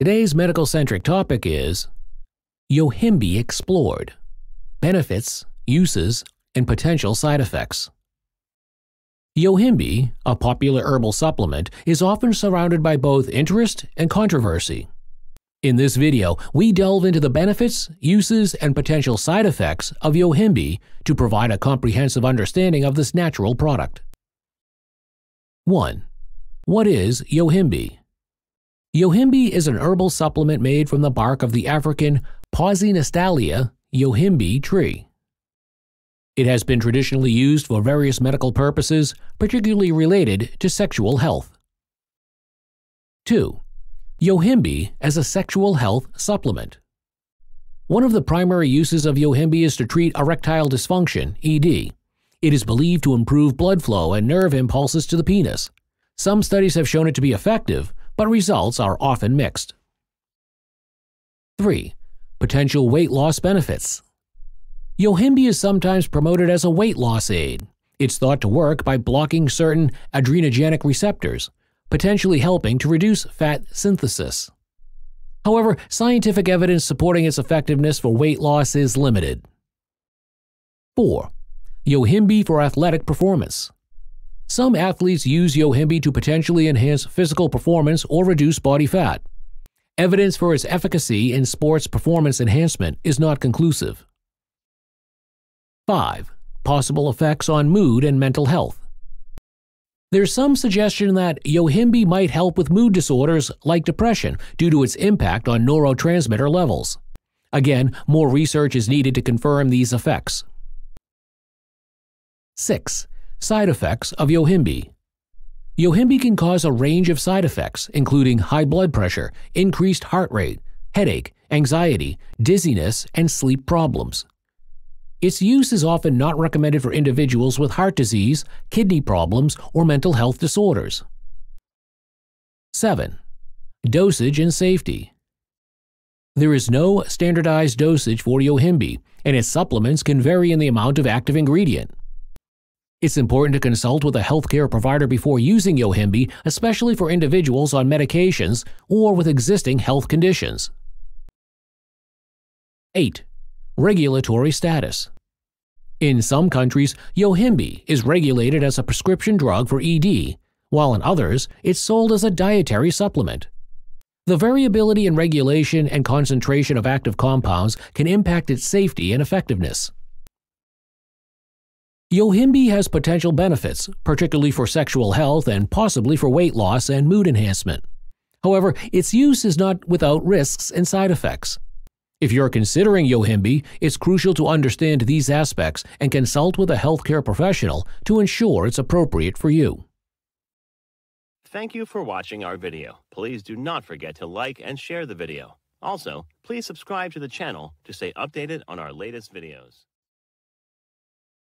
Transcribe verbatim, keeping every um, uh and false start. Today's Medical Centric topic is Yohimbe Explored, Benefits, Uses, and Potential Side Effects. Yohimbe, a popular herbal supplement, is often surrounded by both interest and controversy. In this video, we delve into the benefits, uses, and potential side effects of Yohimbe to provide a comprehensive understanding of this natural product. one. What is Yohimbe? Yohimbe is an herbal supplement made from the bark of the African Pausinystalia yohimbe tree. It has been traditionally used for various medical purposes, particularly related to sexual health. two. Yohimbe as a sexual health supplement. One of the primary uses of Yohimbe is to treat erectile dysfunction, E D. It is believed to improve blood flow and nerve impulses to the penis. Some studies have shown it to be effective, but results are often mixed. three. Potential weight loss benefits. Yohimbe is sometimes promoted as a weight loss aid. It's thought to work by blocking certain adrenergic receptors, potentially helping to reduce fat synthesis. However, scientific evidence supporting its effectiveness for weight loss is limited. four. Yohimbe for athletic performance. Some athletes use Yohimbe to potentially enhance physical performance or reduce body fat. Evidence for its efficacy in sports performance enhancement is not conclusive. five. Possible effects on mood and mental health. There's some suggestion that Yohimbe might help with mood disorders like depression due to its impact on neurotransmitter levels. Again, more research is needed to confirm these effects. six. Side effects of Yohimbe. Yohimbe can cause a range of side effects, including high blood pressure, increased heart rate, headache, anxiety, dizziness, and sleep problems. Its use is often not recommended for individuals with heart disease, kidney problems, or mental health disorders. seven. Dosage and safety. There is no standardized dosage for Yohimbe, and its supplements can vary in the amount of active ingredient. It's important to consult with a healthcare provider before using Yohimbe, especially for individuals on medications or with existing health conditions. eight. Regulatory status. In some countries, Yohimbe is regulated as a prescription drug for E D, while in others, it's sold as a dietary supplement. The variability in regulation and concentration of active compounds can impact its safety and effectiveness. Yohimbe has potential benefits, particularly for sexual health and possibly for weight loss and mood enhancement. However, its use is not without risks and side effects. If you're considering Yohimbe, it's crucial to understand these aspects and consult with a healthcare professional to ensure it's appropriate for you. Thank you for watching our video. Please do not forget to like and share the video. Also, please subscribe to the channel to stay updated on our latest videos.